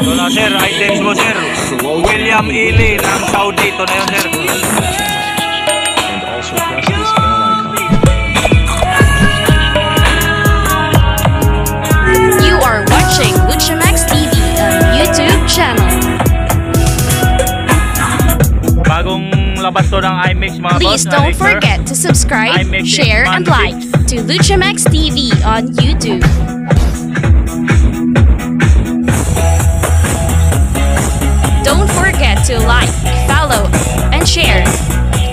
Wala sir, items mo sir. William Eli ng Saudi. Ito na yun sir. You are watching Luchamax TV on YouTube channel. Bagong labas to ng iMix mga boss. Please don't forget to subscribe, share, and like to Luchamax TV on YouTube. To like, follow, and share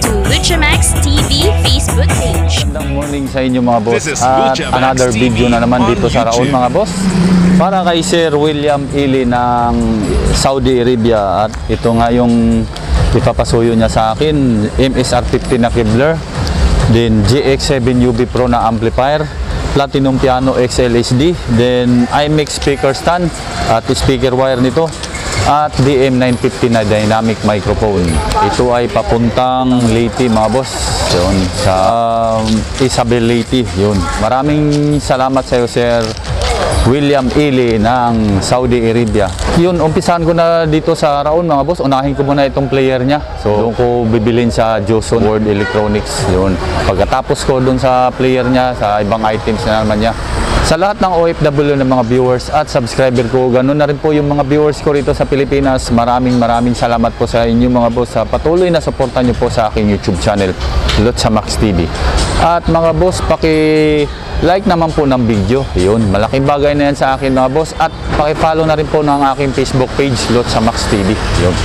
to Luchamax TV Facebook page. Good morning sa inyo mga boss. At another video na naman dito sa Raon mga boss. Para kay Sir William Eli ng Saudi Arabia. At ito nga yung ipapasuyo niya sa akin. MSR 15 na Kevler. Then GX7UB Pro na amplifier. Platinum Piano XLSD. Then iMix speaker stand. At speaker wire nito. At DM950 na dynamic microphone. Ito ay papuntang Leyte mga boss. Yun, sa Isabel Leyte. Yun. Maraming salamat sa iyo Sir William Eli ng Saudi Arabia. Yun, umpisahan ko na dito sa Raon mga boss. Unahin ko muna itong player niya. So, doon ko bibilin sa Josson World Electronics. Yun. Pagkatapos ko doon sa player niya, sa ibang items na naman niya. Sa lahat ng OFW ng mga viewers at subscriber ko, ganun na rin po yung mga viewers ko rito sa Pilipinas. Maraming salamat po sa inyo mga boss sa patuloy na suporta nyo po sa aking YouTube channel, Luchamax TV. At mga boss, paki-like naman po ng video. Yun, malaking bagay na yan sa akin mga boss. At paki-follow na rin po ng aking Facebook page, Luchamax TV. Yun.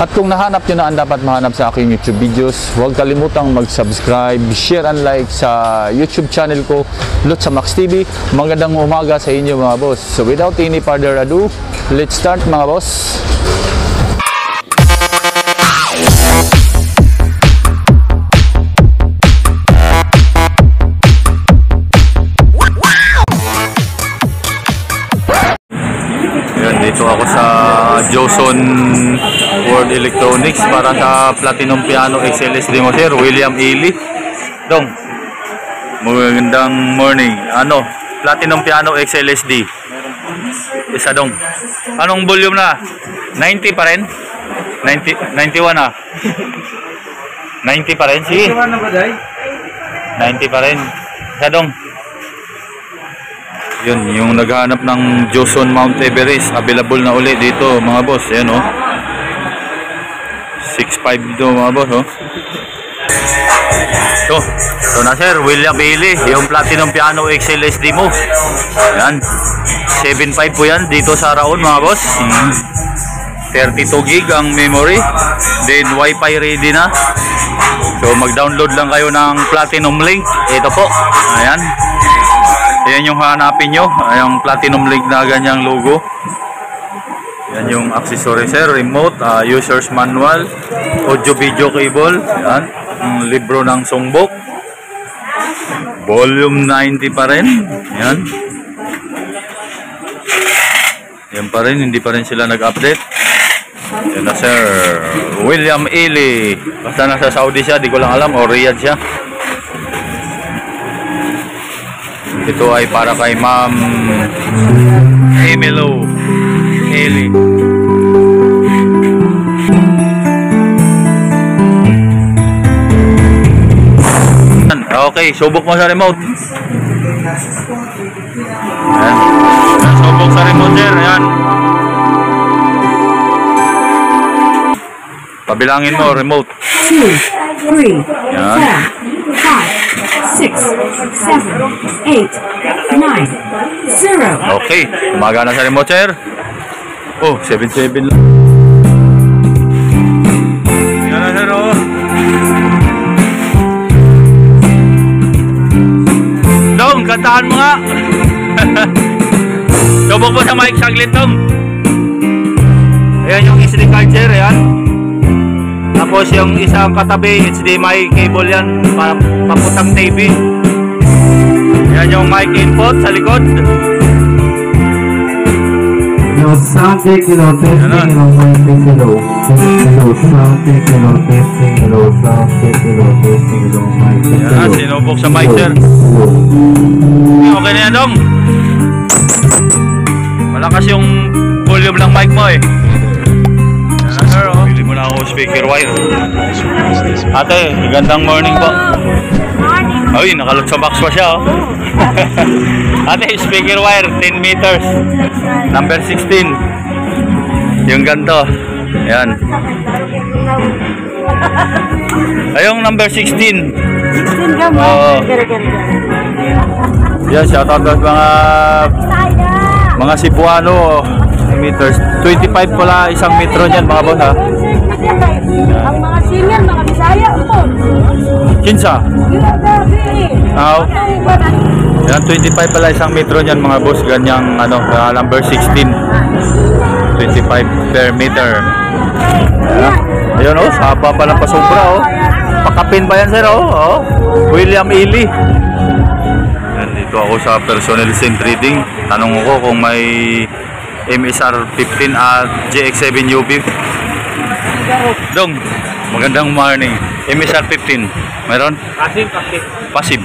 At kung nahanap nyo na ang dapat mahanap sa aking YouTube videos, huwag kalimutang mag-subscribe, share and like sa YouTube channel ko, Luchamax TV. Magandang umaga sa inyo mga boss. So without any further ado, let's start mga boss. Dito ako sa Josson World Electronics para sa Platinum Piano XLSD mo sir, William Eli. Dong, magandang morning. Ano, Platinum Piano XLSD. Isa dong. Anong volume na? 90 pa rin? 90, 91 na? 90 pa rin? Sige. 90 pa rin. Isa dong. Yun, yung naghahanap ng Josson Mount Everest, available na uli dito mga boss. Ayan o, 6.5 dito mga boss o. Ito, ito na sir, William Bailey, yung Platinum Piano XLSD mo. Ayan, 7.5 po yan dito sa Raon mga boss. 32 gig ang memory. Then wifi ready na. So mag-download lang kayo ng Platinum Link. Ito po, ayan. Ayan yung hanapin nyo, yung Platinum Link na ganyang logo. Ayan yung accessory sir, remote, user's manual, audio video cable, ayan, yung libro ng songbok, volume 90 pa rin, ayan. Ayan pa rin, hindi pa rin sila nag-update. Ayan na sir, William Eli, basta nasa Saudi siya, di ko lang alam, o Riyadh siya. Ito ay para kay Ma'am Emelo Eli. Okay, subok mo sa remote. Ayan. Subok sa remote sir. Ayan. Pabilangin mo remote. 2, 3, 5, 6, 7, 8, 9, 0. Okay, umaga na sa remote sir. Oh, 7-7 lang. Yan na sir oh. Dong, kantahan mo nga. Subok mo sa mic saglit dong. Ayan yung SD card sir, ayan. Tapos yung isang katabi, HDMI cable yan, papuntang TV. Yan yung mic input sa likod. Yan, sinubok sa mic sir. Okay na yan dong. Malakas yung volume ng mic. speaker wire. Ate, magandang morning po. Ay, naka-Luchamax pa siya, oh. Ate, speaker wire, 10 meters. Number 16. Yung ganito. Ayan. Ayong number 16. 16 ka mo. Yan, shoutout sa mga Cebuano. Meters. 25 pala isang metro niyan mga boss ha. Ang mga senior, mga Bisaya po. Kinsa? Aw. Yan 25 pala isang metro niyan mga boss, ganyang ano, number 16. 25 per meter. Ayun oh, haba pala pa sobra oh. Pakapin ba yan sir oh? William Eli. Nandito ako sa personal sim trading. Tanong ko kung may MSR 15 at GX7UB Dong, magandang morning. MSR 15, meron? Passive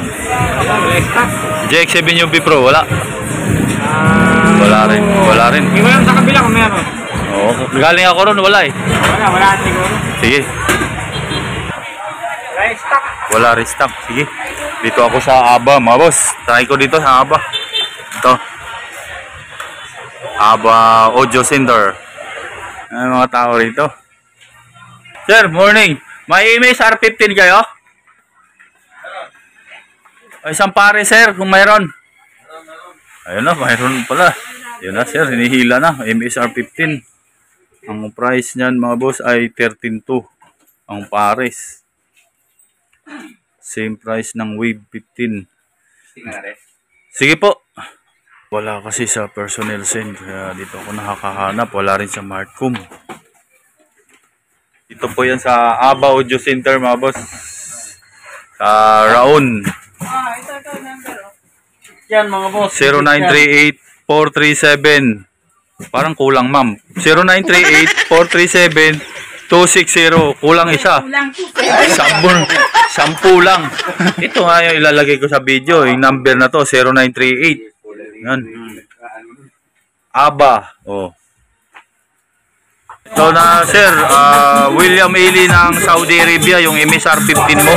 GX7UB Pro, wala? Wala rin. Iwan lang sa kabila kung meron. Oo, galing ako ron, wala eh. Wala siguro. Sige. Wala restock, sige. Dito ako sa Abba, mga boss. Try ko dito sa Abba. Ito Abba Audio Center. Ano mga tao rito? Sir, morning. May MSR 15 kayo? Isang pare sir, kung mayroon. Ayun na, mayroon pala. Ayun na sir, hinihila na. MSR 15. Ang price niyan mga boss ay 13.2. Ang pares. Same price ng Wave 15. Sige po. Wala kasi sa personnel send, kaya dito ako nakakahanap. Wala rin sa Martcom. Dito po yan sa Abba Audio Center mga boss. Sa Raon. Ito number oh. Yan mga boss. 0938437. Parang kulang ma'am. 0938437 260. Kulang isa. Sampu lang. Ito nga yung ilalagay ko sa video. Yung number na to 0938. Yan. Abba. Oh. So na sir, William Eli ng Saudi Arabia yung MSR 15 mo.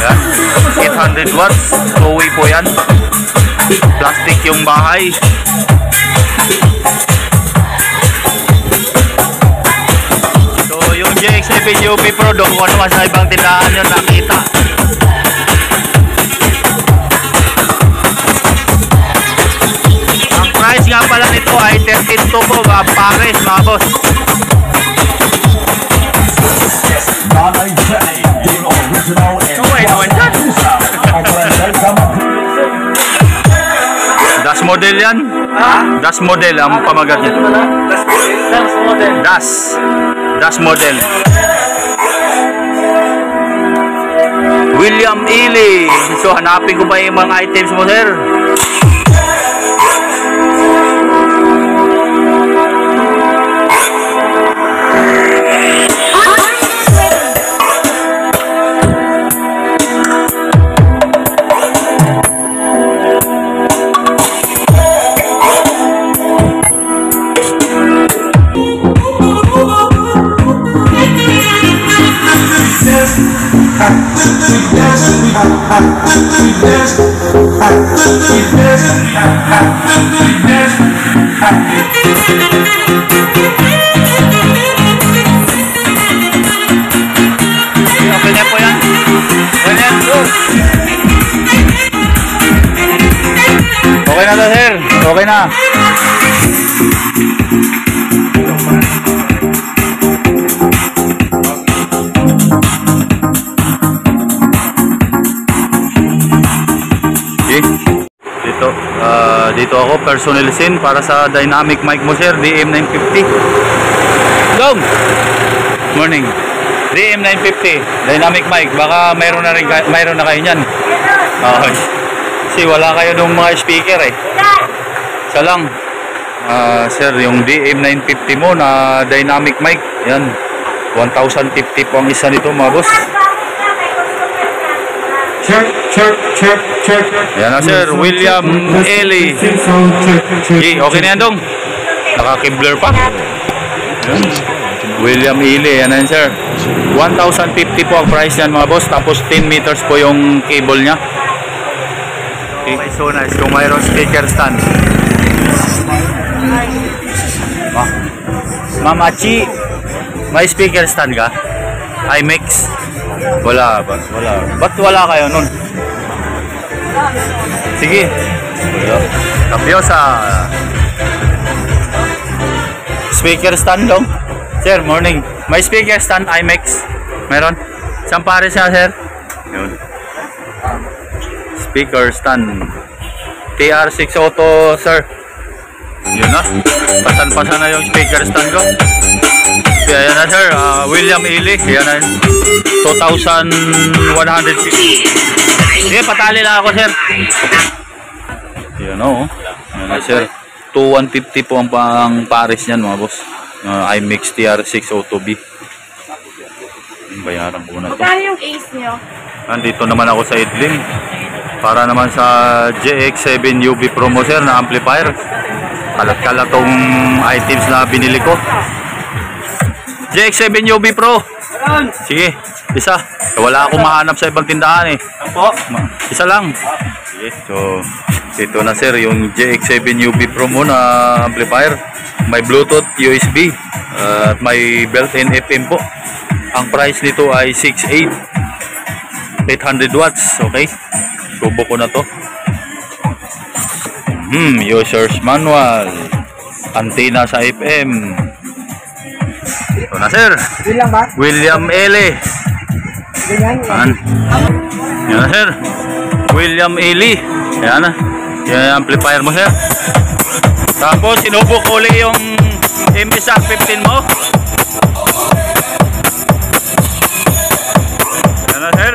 Yan. 800 watts. Two-way po yan. Plastic yung bahay. So yung GX7UB Pro, kung ano mas na ibang tindahan yun, nakita. Price nga pala nito ay 13.2 po mga pares mga boss. Das model yan? Das model ang pamagat niya. Das model William Eli. So hanapin ko ba yung mga items mo sir? Okay na to sir, okay na. Dito ako, personal sin para sa dynamic mic mo sir, DM950. Dong! Morning. DM950, dynamic mic. Baka mayroon na kayo nyan. Okay. Kasi wala kayo nung mga speaker eh. Isa lang. Sir, yung DM950 mo na dynamic mic. Yan. 1,050 po ang isa nito mga boss. Check. Ayan na sir, William Eli. Okay na yan dong. Naka-Kevler pa. Ayan. William Eli, yan sir. 1,050 po ang price yan mga boss. Tapos 10 meters po yung cable nya. Okay, okay, so nice. Yung mayroon speaker stand. Ah, Mamachi, may speaker stand ka? iMix? Wala ba? Wala. Ba't wala kayo nun? Sige. Kapyo sa speaker stand dong. Sir, morning. May speaker stand iMix? Meron? Saan pare siya, sir? Yun. Speaker stand. TR6 auto, sir. Yun na. Pasan-pasan na yung speaker stand ko. Ayan na, sir. William Eli. Ayan na. 2,150. Sige, patali lang ako, sir. Ayan o. Ayan na, sir. 2,150 po ang pang-pares niyan, mga boss. iMix TR602B. Bayaran ko na ito. Magkano yung ace nyo? Nandito naman ako sa Idling para naman sa GX7UB Pro mo, sir, na amplifier. Kalat-kalat tong items na binili ko. GX7UB Pro. Sige, isa. Wala akong mahanap sa ibang tindahan eh. Isa lang. Sige, so dito na sir yung GX7UB Pro mo na amplifier. May Bluetooth, USB at may built-in FM po. Ang price nito ay 6,800 watts. Okay, subo ko na to. User's manual, antenna sa FM. Ito na sir, William Eli. Yan na sir, William Eli. Yan na, yan amplifier mo sir. Tapos sinubok ulit yung MSR 15 mo. Yan na sir.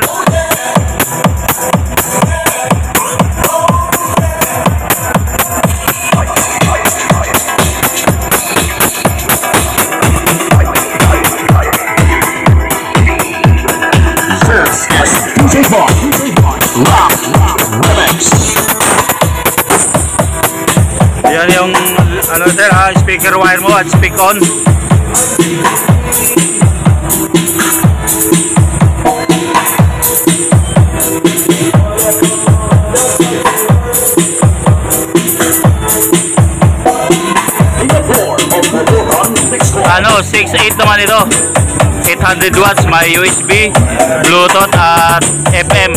Yan yung ano sir, speaker wire mo at speak on. Ano, 6.8 naman ito. 800 watts, may USB, Bluetooth at FM.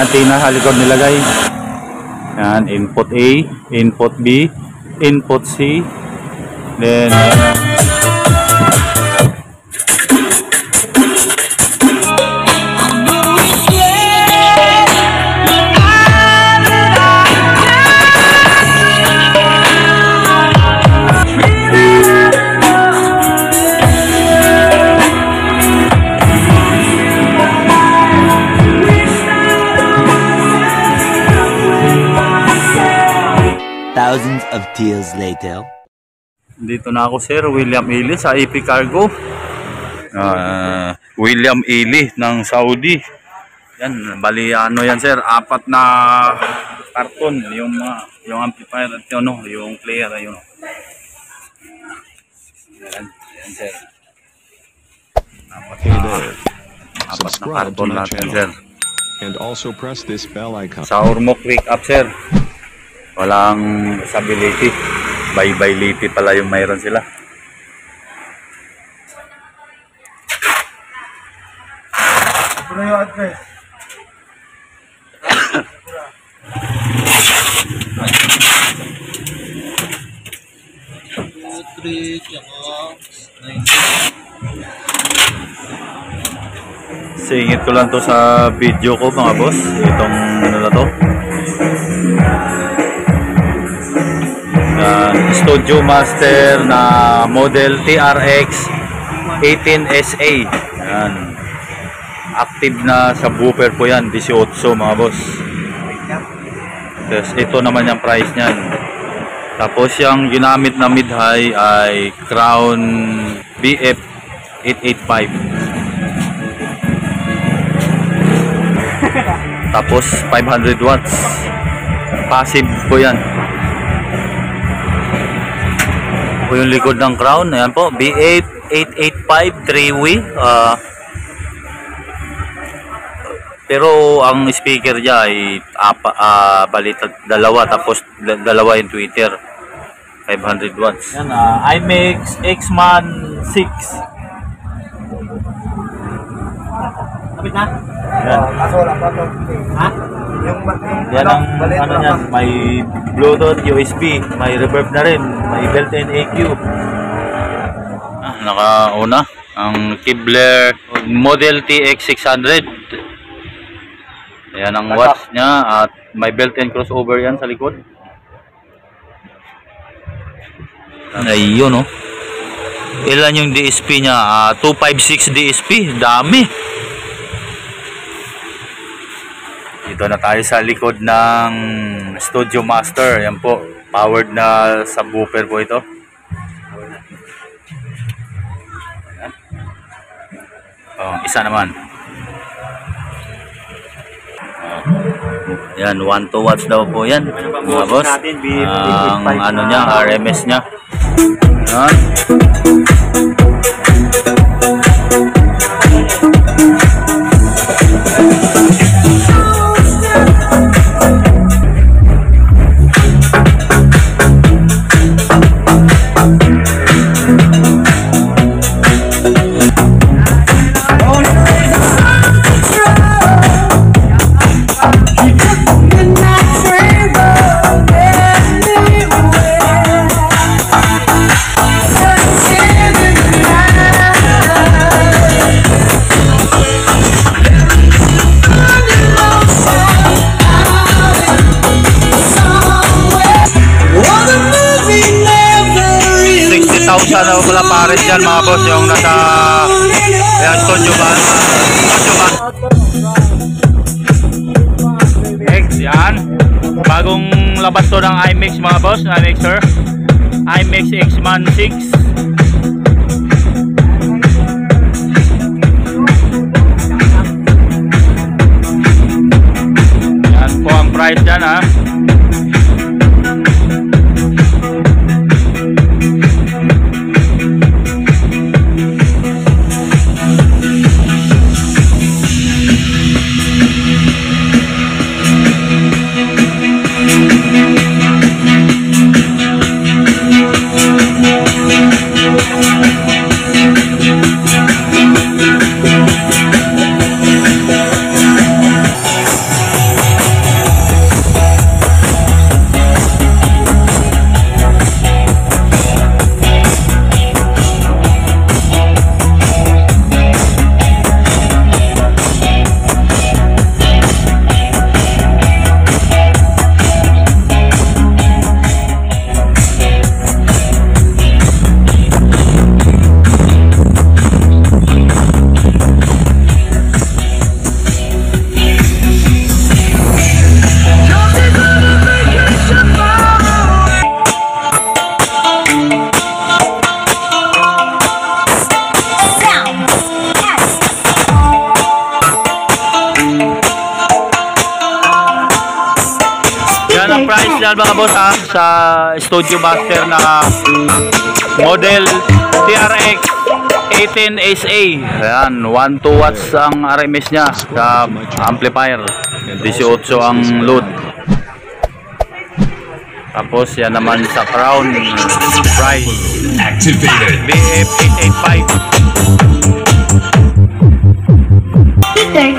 Antenna sa likod nilagay. Yan, input A, input B, input C. Then thousands of tears later. Dito na ako sir, William Eli sa EP Cargo. William Eli ng Saudi. Yan, bali ano yan sir, apat na karton yung amplifier at ano, yung player ayun. Yan sir. Apat na subscribe to my channel and also press this bell icon. Sahur mo, quick up sir. Walang stability, bye-bye liti pala yung mayroon sila. Singit ko lang to sa video ko mga boss, itong ano na to, Studio Master na model TX600 18SA. Yan, active na sa subwoofer po yan, 18 mga boss. Tapos ito naman yung price niyan. Tapos yung ginamit na mid-high ay Crown BF885. Tapos 500 watts passive po yan. O yung likod ng Crown, ayan po, B8 885, 3-way. Pero ang speaker niya ay baliktad, dalawa, tapos dalawa yung tweeter, 500 watts. Yan, iMix X-Man 6. Kapit na? Yan. Kaso wala pa ito. Ha? Yan ang ano niya. May Bluetooth, USB, may reverb na rin, may built-in AQ. Nakauna ang Kevler model TX600. Yan ang watts niya at may built-in crossover yan sa likod. Ayun o. Ilan yung DSP niya? 256 DSP. Dami. Dito na tayo sa likod ng Studio Master. Yan po, powered na subwoofer po ito. Oh, isa naman. Yan, 1-2 watts daw po yan. Mga boss, ang ano niya, RMS niya. Yan. Pares yan mga boss yung nasa Studio Max yan, bagong labas to ng iMix mga boss, iMix X-Man 6. Yan po ang price dyan ha. Yan mga boss ha, sa Studio Master na model TRX GTX18SA. Ayan, 1.2 watts ang RMS nya sa amplifier, 18 ang load. Tapos yan naman sa Crown price activated BF885. Okay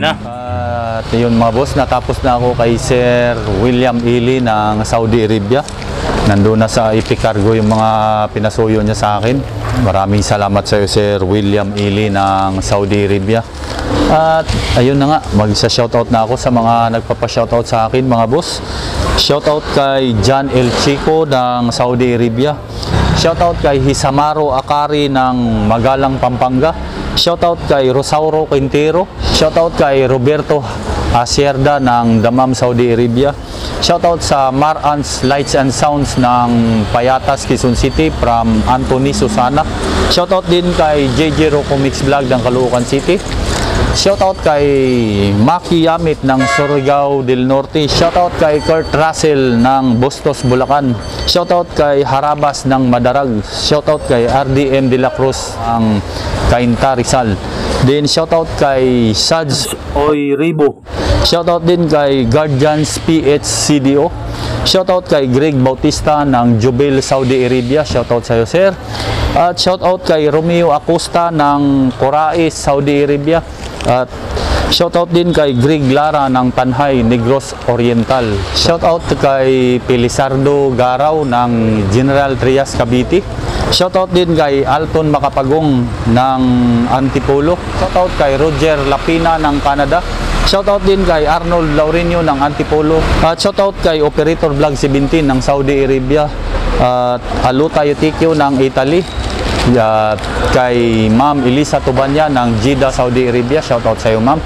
na. At yun mga boss, natapos na ako kay Sir William Eli ng Saudi Arabia. Nandun na sa IP Cargo yung mga pinasuyo niya sa akin. Maraming salamat sa iyo Sir William Eli ng Saudi Arabia. At ayun na nga, magsa-shoutout na ako sa mga nagpapa-shoutout sa akin mga boss. Shoutout kay John El Chico ng Saudi Arabia. Shoutout kay Hisamaro Akari ng Magalang, Pampanga. Shoutout kay Rosauro Quintero. Shoutout kay Roberto Asierda ng Damam, Saudi Arabia. Shoutout sa Marans Lights and Sounds ng Payatas, Quezon City from Anthony Susana. Shoutout din kay JJ Roco Mix Vlog ng Caloocan City. Shoutout kay Maki Yamit ng Surigao del Norte. Shoutout kay Kurt Russell ng Bustos, Bulacan. Shoutout kay Harabas ng Madarag. Shoutout kay RDM De La Cruz ang Cainta, Rizal. Then shoutout kay Sads Oy Ribo. Shoutout din kay Guardians PH CDO. Shoutout kay Greg Bautista ng Jubil, Saudi Arabia. Shoutout sa iyo sir. At shoutout kay Romeo Acosta ng Corais, Saudi Arabia. At shoutout din kay Greg Lara ng Tanhay, Negros Oriental. Shoutout kay Pelizardo Garaw ng General Trias, Cavite. Shoutout din kay Alton Makapagong ng Antipolo. Shoutout kay Roger Lapina ng Canada. Shoutout din kay Arnold Laurenio ng Antipolo. At shoutout kay Operator Vlog 17 ng Saudi Arabia. At Aluta Yutikyo ng Italy. At kay Ma'am Elisa Tubanya ng Jeddah, Saudi Arabia. Shoutout sa iyo ma'am.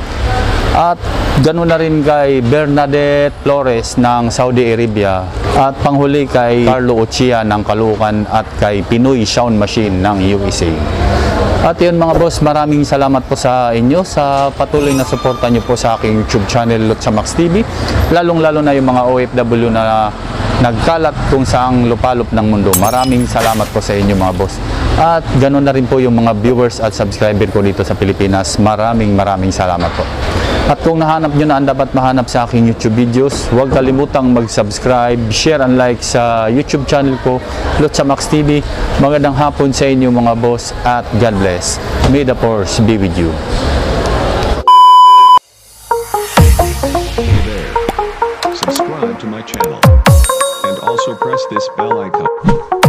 At ganoon na rin kay Bernadette Flores ng Saudi Arabia. At panghuli kay Carlo Ochia ng Caloocan at kay Pinoy Sound Machine ng USA. At yun mga boss, maraming salamat po sa inyo sa patuloy na suporta nyo po sa aking YouTube channel Luchamax TV. Lalong lalo na yung mga OFW na nagkalat kung saang lupalop ng mundo. Maraming salamat po sa inyo mga boss. At ganoon na rin po yung mga viewers at subscriber ko dito sa Pilipinas. Maraming salamat po. At kung nahanap nyo na ang dapat mahanap sa aking YouTube videos, huwag kalimutang mag-subscribe, share and like sa YouTube channel ko Luchamax TV. Magandang hapon sa inyo mga boss at God bless. May the force be with you. Hey there. Subscribe to my channel. Also press this bell icon.